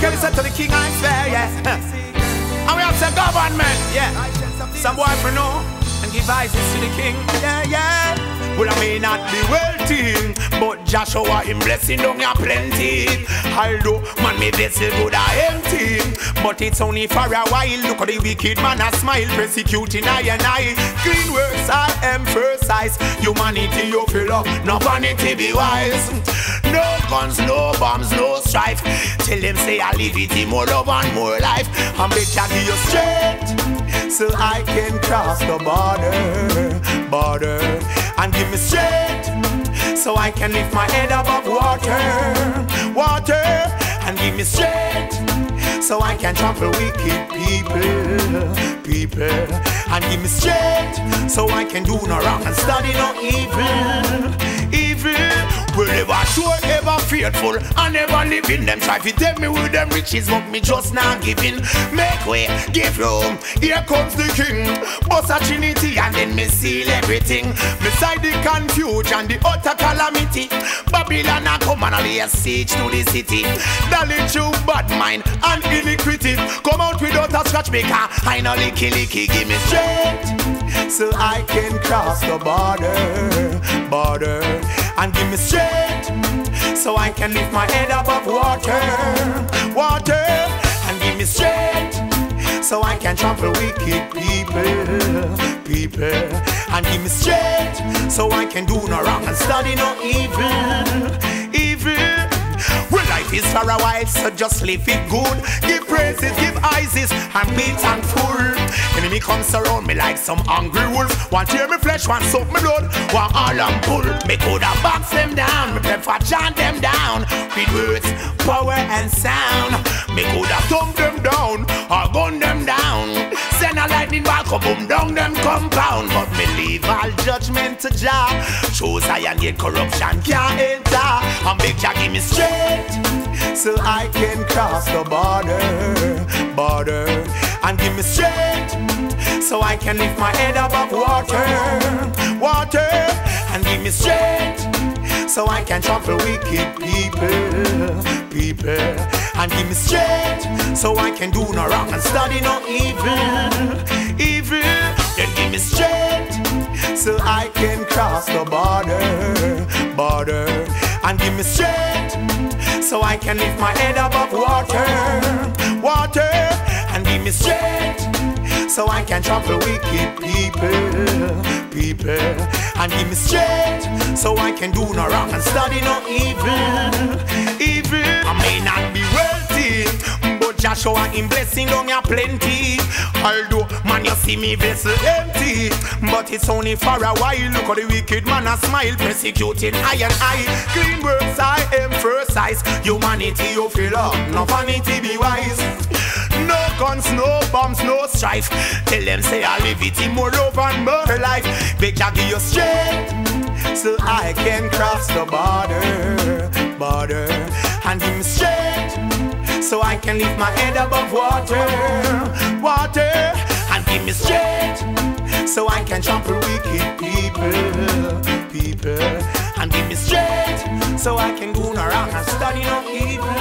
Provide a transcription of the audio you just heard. Can we say to the king, I swear, yeah. And we have said government, yeah. Some boyfriend know and give ISIS to the king, yeah, yeah. Well, I may not be wealthy, but Joshua, him blessing down your plenty. Although man may vessel good or empty, but it's only for a while. Look at the wicked man a smile, persecuting eye and eye. Clean works I emphasize, humanity you fill up, no vanity be wise. No guns, no bombs, no strife. Tell them say I live it in more love and more life. And make that be your strength, so I can cross the border. And give me strength, so I can lift my head above water. And give me strength, so I can trample wicked people. And give me strength, so I can do no wrong and study no evil. Well, never sure, ever fearful, and never living. Them try to take me with them riches, but me just not giving. Make way, give room, here comes the king. Bust a trinity and then me seal everything. Beside the confusion, the utter calamity, Babylon a come and lay a siege to the city. Dolly through bad mind and iniquity. Come out without a scratch maker, I know licky. Give me strength, so I can cross the border. And give me strength, so I can lift my head above water. And give me strength, so I can trample wicked people. And give me strength, so I can do no wrong and study no evil. Well, life is for a while, so just live it good. Give praises, give ISIS, and be thankful. Enemy comes around me like some hungry wolf. One tear me flesh, one soak me blood, one all and pull. Me coulda box them down, me prefer chant them down. With words, power and sound, me coulda thumb them down, or gun them down. Send a lightning bolt, kaboom, down them compound. But me leave all judgment to Jah. Choose I and yet corruption can't enter. And make Jah give me strength, so I can cross the border. And give me strength, so I can lift my head above water. And give me strength, so I can trample wicked people. And give me strength, so I can do no wrong and study no evil. Then give me strength, so I can cross the border. And give me strength, so I can lift my head above water. And give me strength, so I can trample wicked people. And give me strength, so I can do no wrong and study no evil. I may not be wealthy, Joshua, him blessing down your plenty. Although, man, you see me vessel empty, but it's only for a while. Look at the wicked man a smile, persecuting eye and eye. Clean works I emphasize, humanity you fill up, no vanity be wise. No guns, no bombs, no strife. Tell them say I live it in more love and more life. Beg Jah give you strength, so I can cross the border. And give me strength, so I can lift my head above water. And give me strength, so I can trample wicked people. And give me strength, so I can go no wrong and study no evil.